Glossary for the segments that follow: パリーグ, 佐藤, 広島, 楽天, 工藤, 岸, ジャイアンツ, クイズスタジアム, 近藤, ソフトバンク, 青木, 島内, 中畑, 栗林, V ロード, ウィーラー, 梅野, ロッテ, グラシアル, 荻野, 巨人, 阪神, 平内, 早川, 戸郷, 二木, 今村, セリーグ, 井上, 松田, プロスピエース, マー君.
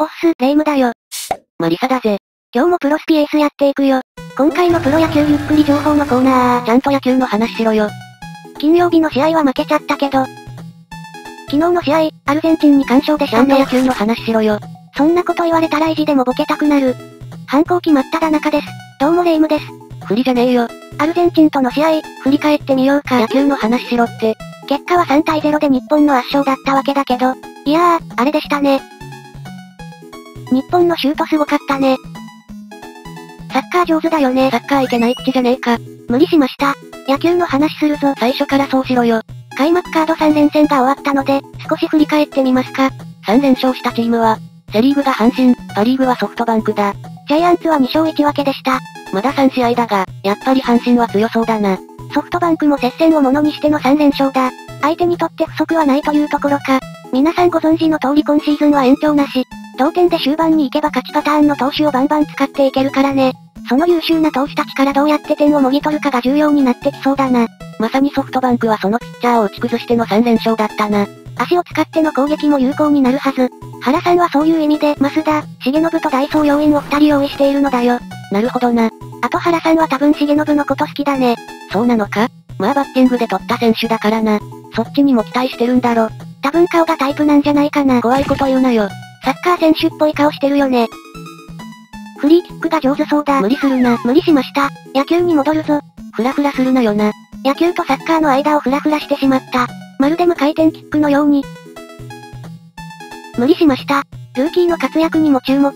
おっす、レイムだよ。マリサだぜ。今日もプロスピエースやっていくよ。今回のプロ野球ゆっくり情報のコーナー。ちゃんと野球の話しろよ。金曜日の試合は負けちゃったけど、昨日の試合、アルゼンチンに完勝でしたね。ちゃんと野球の話しろよ。そんなこと言われたら意地でもボケたくなる。反抗期真っただ中です。どうもレイムです。振りじゃねえよ。アルゼンチンとの試合、振り返ってみようか。野球の話しろって。結果は3対0で日本の圧勝だったわけだけど、いやー、あれでしたね。日本のシュートすごかったね。サッカー上手だよね。サッカーいけない口じゃねえか。無理しました。野球の話するぞ。最初からそうしろよ。開幕カード3連戦が終わったので、少し振り返ってみますか。3連勝したチームは、セリーグが阪神、パリーグはソフトバンクだ。ジャイアンツは2勝1分けでした。まだ3試合だが、やっぱり阪神は強そうだな。ソフトバンクも接戦をものにしての3連勝だ。相手にとって不足はないというところか。皆さんご存知の通り今シーズンは延長なし。同点で終盤に行けば勝ちパターンの投手をバンバン使っていけるからね。その優秀な投手たちからどうやって点をもぎ取るかが重要になってきそうだな。まさにソフトバンクはそのピッチャーを打ち崩しての3連勝だったな。足を使っての攻撃も有効になるはず。原さんはそういう意味で、増田、重信とダイソー要員を2人用意しているのだよ。なるほどな。あと原さんは多分重信のこと好きだね。そうなのか？まあバッティングで取った選手だからな。そっちにも期待してるんだろ。多分顔がタイプなんじゃないかな。怖いこと言うなよ。サッカー選手っぽい顔してるよね。フリーキックが上手そうだ。無理するな。無理しました。野球に戻るぞ。フラフラするなよな。野球とサッカーの間をフラフラしてしまった。まるで無回転キックのように。無理しました。ルーキーの活躍にも注目。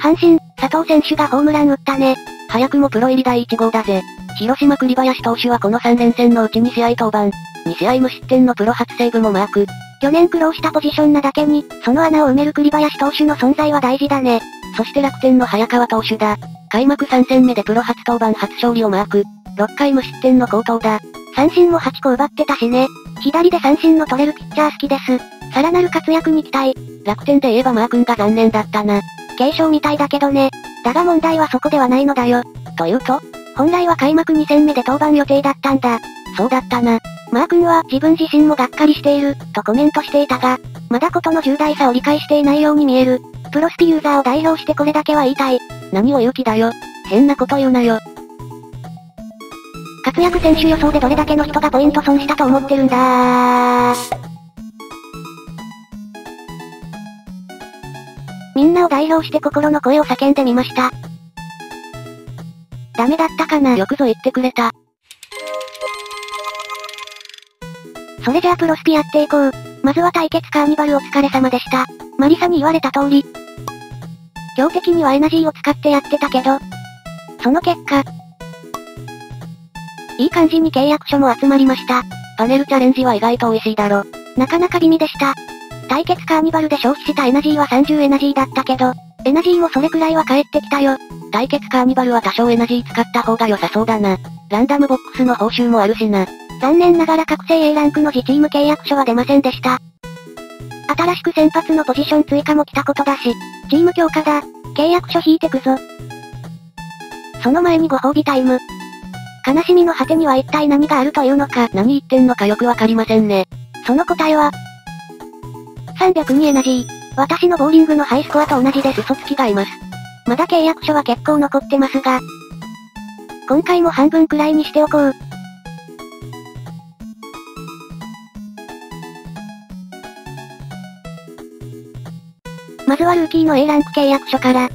阪神、佐藤選手がホームラン打ったね。早くもプロ入り第1号だぜ。広島栗林投手はこの3連戦のうち2試合登板。2試合無失点のプロ初セーブもマーク。去年苦労したポジションなだけに、その穴を埋める栗林投手の存在は大事だね。そして楽天の早川投手だ。開幕3戦目でプロ初登板初勝利をマーク。6回無失点の好投だ。三振も8個奪ってたしね。左で三振の取れるピッチャー好きです。さらなる活躍に期待。楽天で言えばマー君が残念だったな。軽傷みたいだけどね。だが問題はそこではないのだよ。というと？本来は開幕2戦目で登板予定だったんだ。そうだったな。マー君は自分自身もがっかりしている、とコメントしていたが、まだことの重大さを理解していないように見える。プロスピユーザーを代表してこれだけは言いたい。何を言う気だよ。変なこと言うなよ。活躍選手予想でどれだけの人がポイント損したと思ってるんだー。みんなを代表して心の声を叫んでみました。ダメだったかな。よくぞ言ってくれた。それじゃあプロスピやっていこう。まずは対決カーニバルお疲れ様でした。マリサに言われた通り、強敵にはエナジーを使ってやってたけど、その結果、いい感じに契約書も集まりました。パネルチャレンジは意外と美味しいだろ。なかなか美味でした。対決カーニバルで消費したエナジーは30エナジーだったけど、エナジーもそれくらいは返ってきたよ。対決カーニバルは多少エナジー使った方が良さそうだな。ランダムボックスの報酬もあるしな。残念ながら覚醒 A ランクの自チーム契約書は出ませんでした。新しく先発のポジション追加も来たことだし、チーム強化だ。契約書引いてくぞ。その前にご褒美タイム。悲しみの果てには一体何があるというのか。何言ってんのかよくわかりませんね。その答えは、302エナジー。私のボーリングのハイスコアと同じです。嘘つきがいます。まだ契約書は結構残ってますが、今回も半分くらいにしておこう。まずはルーキーの A ランク契約書から。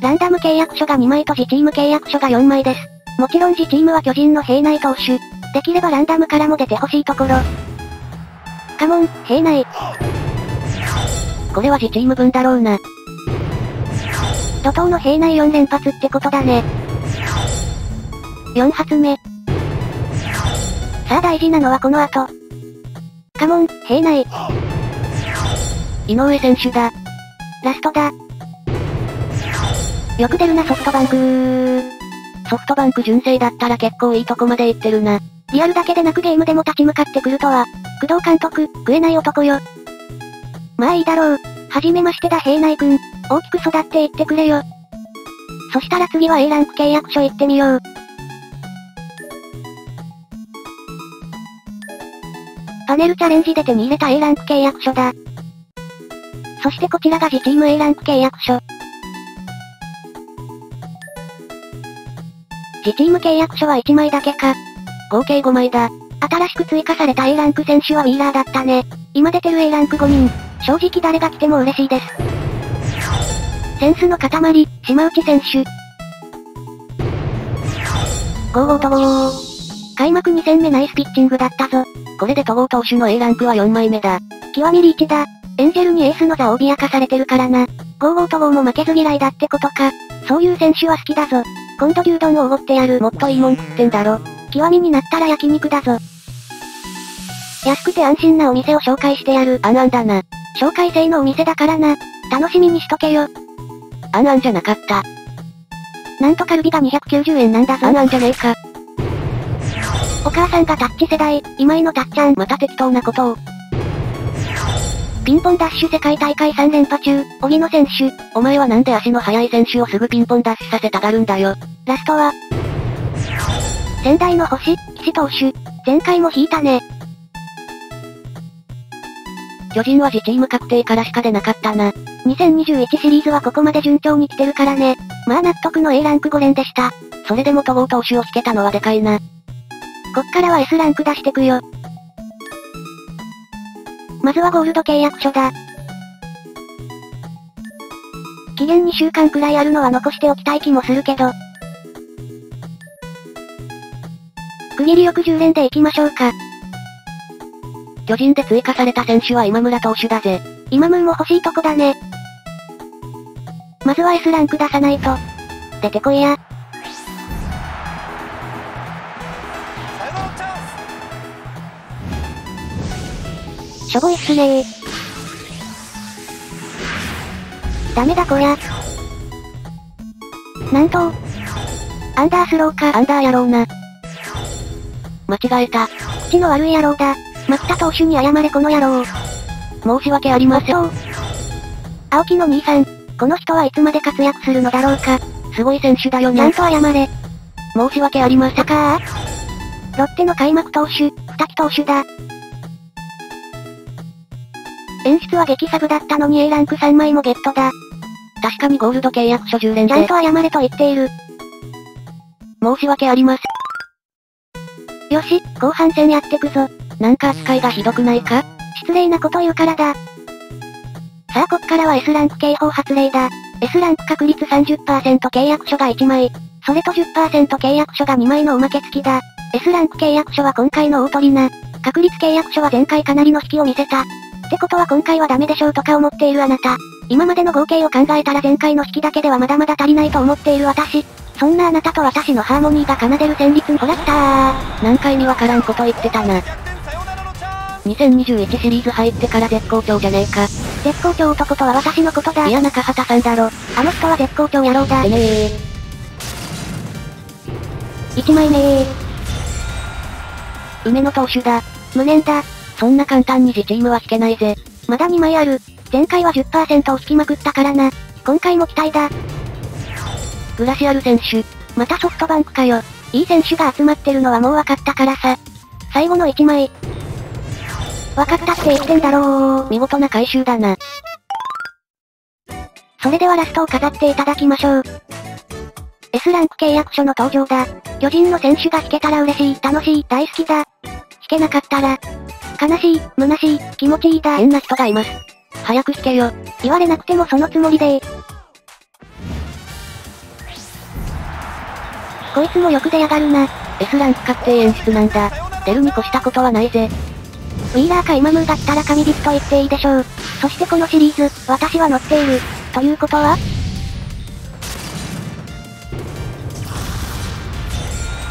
ランダム契約書が2枚と自チーム契約書が4枚です。もちろん自チームは巨人の平内投手。できればランダムからも出てほしいところ。カモン、平内。これは自チーム分だろうな。怒涛の平内4連発ってことだね。4発目。さあ大事なのはこの後。カモン、平内。井上選手だ。ラストだ。よく出るなソフトバンク。ソフトバンク純正だったら結構いいとこまで行ってるな。リアルだけでなくゲームでも立ち向かってくるとは。工藤監督、食えない男よ。まあいいだろう。はじめましてだ平内くん。大きく育っていってくれよ。そしたら次は A ランク契約書行ってみよう。パネルチャレンジで手に入れた A ランク契約書だ。そしてこちらが自チーム A ランク契約書。自チーム契約書は1枚だけか。合計5枚だ。新しく追加された A ランク選手はウィーラーだったね。今出てる A ランク5人。正直誰が来ても嬉しいです。センスの塊、島内選手。ゴーゴーとゴー。開幕2戦目ナイスピッチングだったぞ。これで戸郷投手の A ランクは4枚目だ。極みリーチだ。エンジェルにエースの座を脅かされてるからな。ゴーゴーとゴーも負けず嫌いだってことか。そういう選手は好きだぞ。今度牛丼をおごってやる。もっといいもん食ってんだろ。極みになったら焼肉だぞ。安くて安心なお店を紹介してやる。あんあんだな。紹介制のお店だからな。楽しみにしとけよ。あんあんじゃなかった。なんとカルビが290円なんだぞ。あんあんじゃねえか。お母さんがタッチ世代、今井のたっちゃん。また適当なことを。ピンポンダッシュ世界大会3連覇中、荻野選手。お前はなんで足の速い選手をすぐピンポンダッシュさせたがるんだよ。ラストは、仙台の星、岸投手。前回も引いたね。巨人は自チーム確定からしか出なかったな。2021シリーズはここまで順調に来てるからね。まあ納得の A ランク5連でした。それでも戸郷投手を引けたのはでかいな。こっからは S ランク出してくよ。まずはゴールド契約書だ。期限2週間くらいあるのは残しておきたい気もするけど。区切りよく10連でいきましょうか。巨人で追加された選手は今村投手だぜ。今村も欲しいとこだね。まずは S ランク出さないと。出てこいや。しょぼいっすねー。ダメだこりゃ。なんと。アンダースローか。アンダー野郎な。間違えた。口の悪い野郎だ。松田投手に謝れこの野郎。申し訳ありません。青木の兄さん。この人はいつまで活躍するのだろうか。すごい選手だよね。ちゃんと謝れ。申し訳ありません。かー。ロッテの開幕投手、二木投手だ。演出は激サブだったのに A ランク3枚もゲットだ。確かにゴールド契約書10連で。ちゃんと謝れと言っている。申し訳ありません。よし、後半戦やってくぞ。なんか扱いがひどくないか？失礼なこと言うからだ。さあこっからは S ランク警報発令だ。S ランク確率 30% 契約書が1枚。それと 10% 契約書が2枚のおまけ付きだ。S ランク契約書は今回の大取りな。確率契約書は前回かなりの引きを見せた。ってことは今回はダメでしょうとか思っているあなた。今までの合計を考えたら前回の引きだけではまだまだ足りないと思っている私。そんなあなたと私のハーモニーが奏でる旋律。ほら来たー。何回にわからんこと言ってたな。2021シリーズ入ってから絶好調じゃねえか。絶好調男とは私のことだ。いや中畑さんだろ。あの人は絶好調野郎だ。1枚目ー。梅野投手だ。無念だ。そんな簡単に自チームは引けないぜ。まだ2枚ある。前回は 10% を引きまくったからな。今回も期待だ。グラシアル選手。またソフトバンクかよ。いい選手が集まってるのはもう分かったからさ。最後の1枚。分かったって言ってんだろう。見事な回収だな。それではラストを飾っていただきましょう。S ランク契約書の登場だ。巨人の選手が引けたら嬉しい。楽しい。大好きだ。引けなかったら。悲しい、虚しい、気持ちいいだ。変な人がいます。早く引けよ。言われなくてもそのつもりで。こいつも欲でやがるな。S ランク確定演出なんだ。出るに越したことはないぜ。ウィーラーか今ムーだったら神引きと言っていいでしょう。そしてこのシリーズ、私は乗っている。ということは？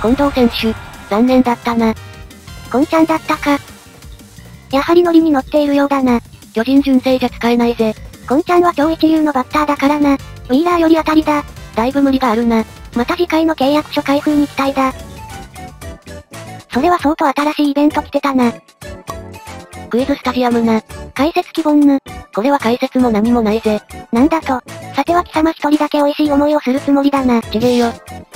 近藤選手、残念だったな。こんちゃんだったか。やはりノリに乗っているようだな。巨人純正じゃ使えないぜ。こんちゃんは超一流のバッターだからな。ウィーラーより当たりだ。だいぶ無理があるな。また次回の契約書開封に期待だ。それは相当新しいイベント来てたな。クイズスタジアムな。解説希望ぬ。これは解説も何もないぜ。なんだと。さては貴様一人だけ美味しい思いをするつもりだな。ちげえよ。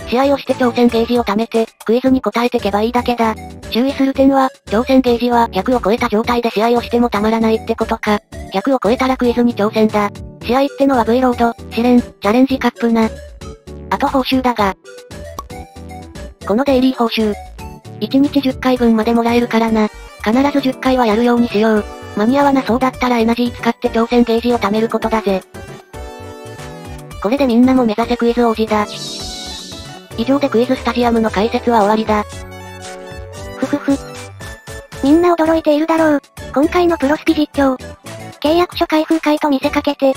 試合をして挑戦ゲージを貯めて、クイズに答えてけばいいだけだ。注意する点は、挑戦ゲージは100を超えた状態で試合をしてもたまらないってことか。100を超えたらクイズに挑戦だ。試合ってのは V ロード、試練、チャレンジカップな。あと報酬だが。このデイリー報酬。1日10回分までもらえるからな。必ず10回はやるようにしよう。間に合わなそうだったらエナジー使って挑戦ゲージを貯めることだぜ。これでみんなも目指せクイズ王子だ。以上でクイズスタジアムの解説は終わりだ。ふふふ。みんな驚いているだろう。今回のプロスピ実況。契約書開封会と見せかけて。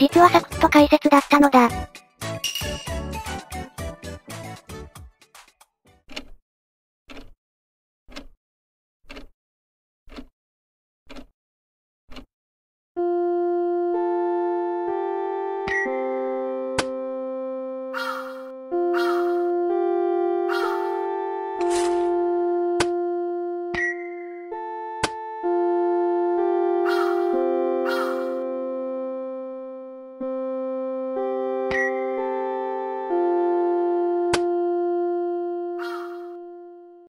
実はサクッと解説だったのだ。